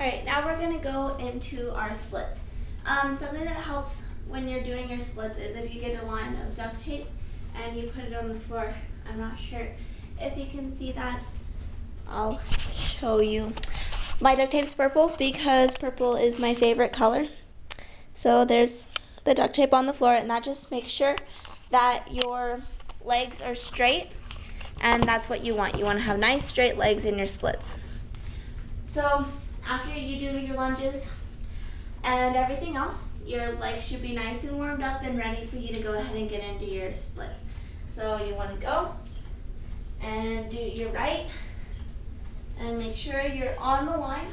Alright, now we're going to go into our splits. Something that helps when you're doing your splits is if you get a line of duct tape and you put it on the floor. I'm not sure if you can see that. I'll show you. My duct tape's purple because purple is my favorite color. So there's the duct tape on the floor, and that just makes sure that your legs are straight, and that's what you want. You want to have nice straight legs in your splits. So after you do your lunges and everything else, your legs should be nice and warmed up and ready for you to go ahead and get into your splits. So you want to go and do your right and make sure you're on the line.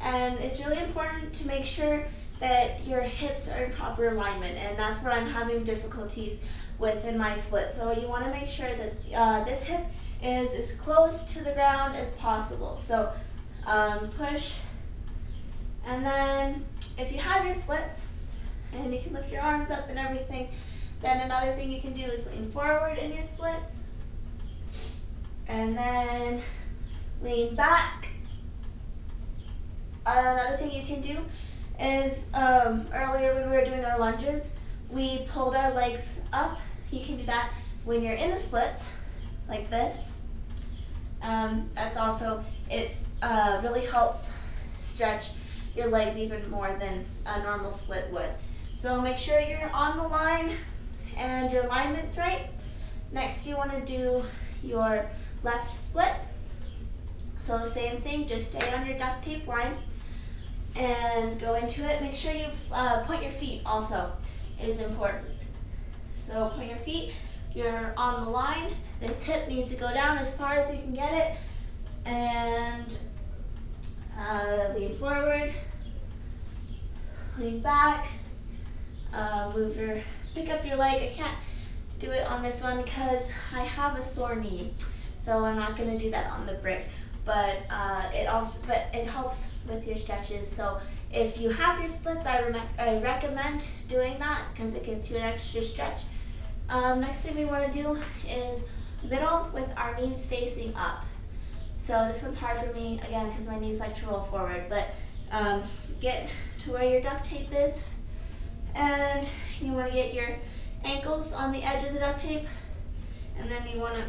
And it's really important to make sure that your hips are in proper alignment, and that's where I'm having difficulties with in my split. So you want to make sure that this hip is as close to the ground as possible. So push, and then if you have your splits and you can lift your arms up and everything, then another thing you can do is lean forward in your splits, and then lean back. Another thing you can do is earlier when we were doing our lunges, we pulled our legs up. You can do that when you're in the splits, like this. That's also, it really helps stretch your legs even more than a normal split would. So make sure you're on the line and your alignment's right. Next, you want to do your left split. So same thing, just stay on your duct tape line and go into it. Make sure you point your feet also is important. So point your feet, you're on the line. This hip needs to go down as far as you can get it. And lean forward, lean back, pick up your leg. I can't do it on this one because I have a sore knee, so I'm not gonna do that on the brick. But it helps with your stretches. So if you have your splits, I recommend doing that because it gets you an extra stretch. Next thing we want to do is middle with our knees facing up. So this one's hard for me again because my knees like to roll forward. But get to where your duct tape is, and you want to get your ankles on the edge of the duct tape, and then you want to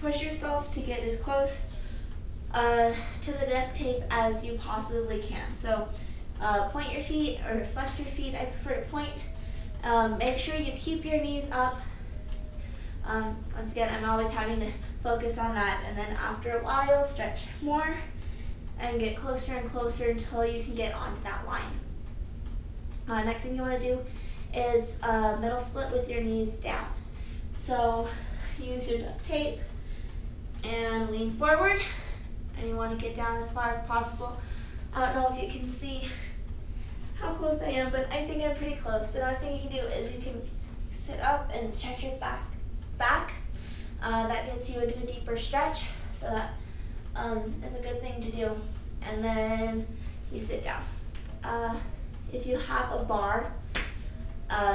push yourself to get as close to the duct tape as you possibly can. So point your feet, or flex your feet, I prefer to point. Make sure you keep your knees up. Once again, I'm always having to focus on that, and then after a while stretch more and get closer and closer until you can get onto that line. Next thing you want to do is a middle split with your knees down. So use your duct tape and lean forward. And you want to get down as far as possible. I don't know if you can see how close I am, but I think I'm pretty close. Another thing you can do is you can sit up and stretch your back. That gets you into a deeper stretch, so that is a good thing to do. And then you sit down. If you have a bar,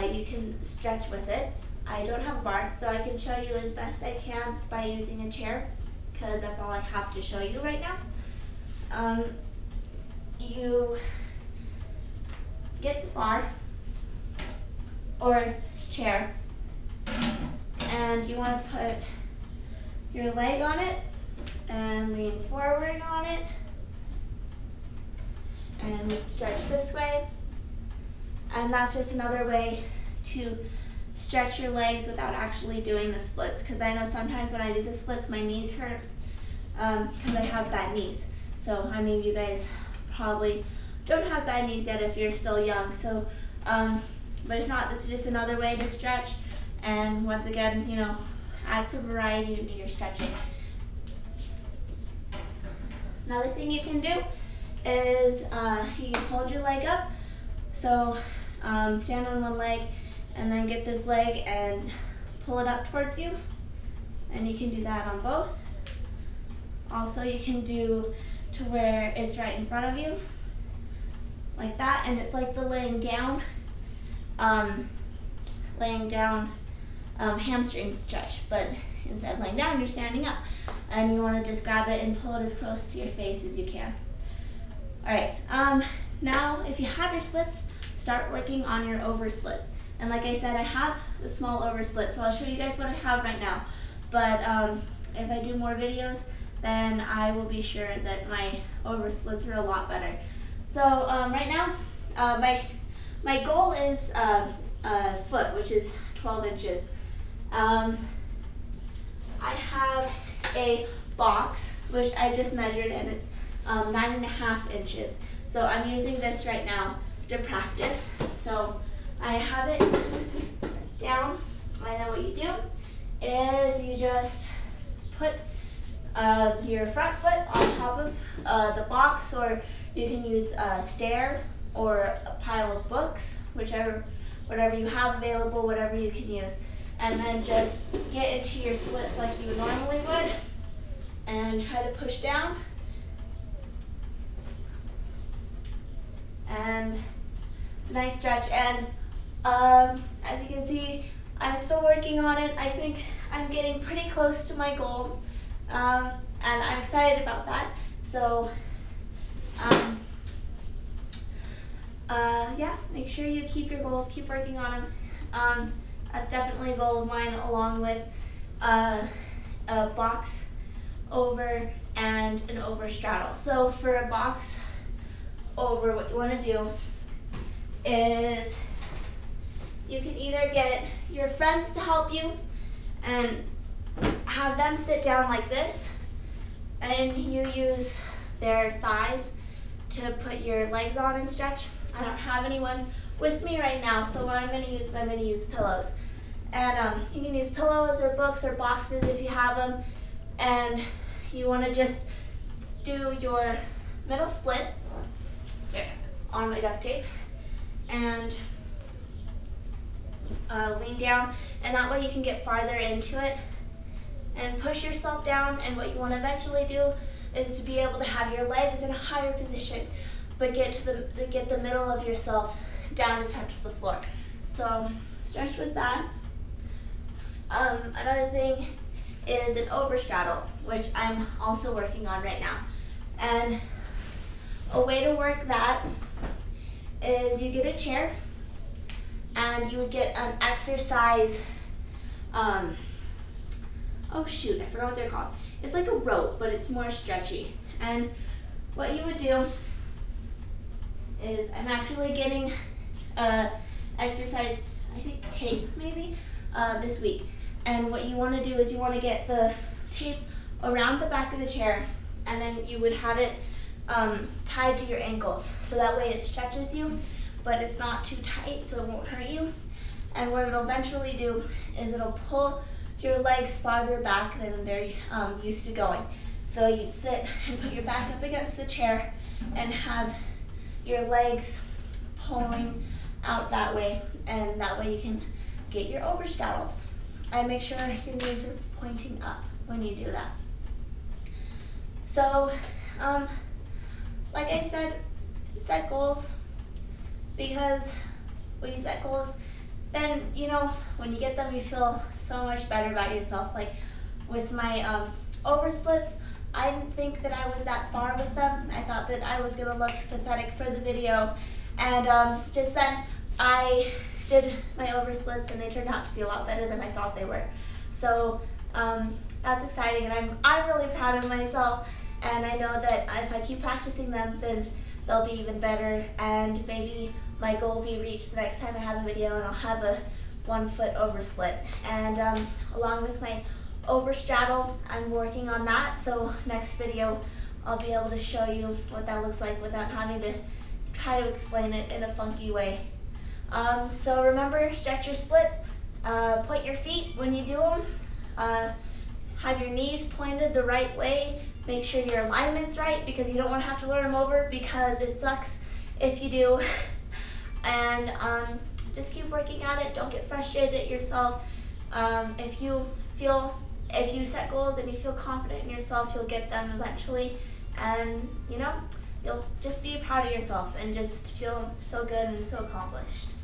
you can stretch with it. I don't have a bar, so I can show you as best I can by using a chair, because that's all I have to show you right now. You get the bar or chair, and you want to put your leg on it and lean forward on it and stretch this way. And that's just another way to stretch your legs without actually doing the splits, because I know sometimes when I do the splits my knees hurt because I have bad knees. So I mean, you guys probably don't have bad knees yet if you're still young, so but if not, this is just another way to stretch. And once again, you know, add some variety into your stretching. Another thing you can do is you can hold your leg up, so stand on one leg and then get this leg and pull it up towards you. And you can do that on both. Also, you can do to where it's right in front of you, like that, and it's like the laying down hamstring stretch, but instead of laying down, you're standing up. And you wanna just grab it and pull it as close to your face as you can. All right, now if you have your splits, start working on your over splits. And like I said, I have a small over split, so I'll show you guys what I have right now. But if I do more videos, then I will be sure that my over splits are a lot better. So right now, my goal is a foot, which is 12 inches. I have a box, which I just measured, and it's 9.5 inches. So I'm using this right now to practice. So I have it down, and then what you do is you just put your front foot on top of the box, or you can use a stair or a pile of books, whatever you have available, whatever you can use, and then just get into your splits like you normally would and try to push down. And it's a nice stretch, and as you can see, I'm still working on it. I think I'm getting pretty close to my goal, and I'm excited about that. So yeah, make sure you keep your goals, keep working on them. That's definitely a goal of mine, along with a box over and an over straddle. So for a box over, what you want to do is you can either get your friends to help you and have them sit down like this, and you use their thighs to put your legs on and stretch. I don't have anyone with me right now, so what I'm going to use is I'm going to use pillows. And you can use pillows or books or boxes if you have them, and you want to just do your middle split on my duct tape and lean down, and that way you can get farther into it and push yourself down. And what you want to eventually do is to be able to have your legs in a higher position, but get the middle of yourself down to touch the floor. So stretch with that. Another thing is an over straddle, which I'm also working on right now. And a way to work that is you get a chair, and you would get an exercise, oh shoot, I forgot what they're called. It's like a rope, but it's more stretchy. And what you would do is, I'm actually getting exercise, I think tape maybe, this week. And what you want to do is you want to get the tape around the back of the chair, and then you would have it tied to your ankles, so that way it stretches you, but it's not too tight, so it won't hurt you. And what it'll eventually do is it'll pull your legs farther back than they're used to going. So you'd sit and put your back up against the chair and have your legs pulling out that way, and that way you can get your over straddles. And make sure your knees are pointing up when you do that. So, like I said, set goals, because when you set goals, then, you know, when you get them, you feel so much better about yourself. Like with my over splits, I didn't think that I was that far with them. I thought that I was gonna look pathetic for the video. And just then, I did my over splits, and they turned out to be a lot better than I thought they were. So that's exciting, and I'm really proud of myself. And I know that if I keep practicing them, then they'll be even better, and maybe my goal will be reached the next time I have a video, and I'll have a 1 foot over split. And along with my over straddle, I'm working on that, so next video I'll be able to show you what that looks like without having to try to explain it in a funky way. So remember, stretch your splits, point your feet when you do them, have your knees pointed the right way. Make sure your alignment's right, because you don't want to have to learn them over, because it sucks if you do. And just keep working at it. Don't get frustrated at yourself. If you set goals and you feel confident in yourself, you'll get them eventually. And you know, you'll just be proud of yourself and just feel so good and so accomplished.